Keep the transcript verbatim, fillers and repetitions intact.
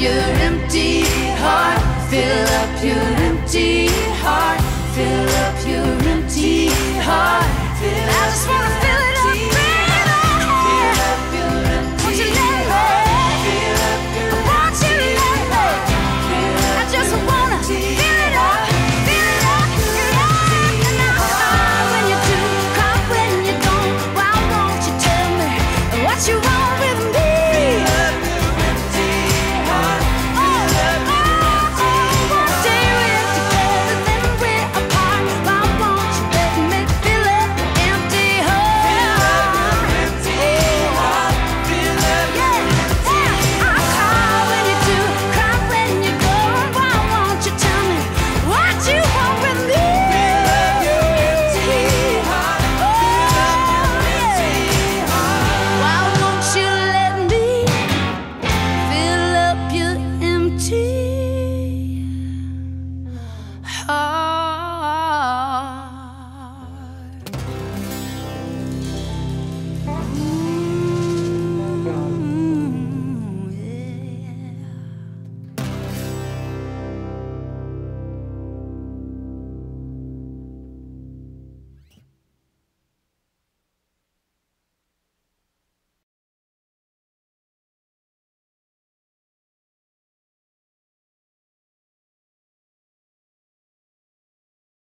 your empty heart, fill up your empty heart, fill up your empty heart, fill up your empty heart.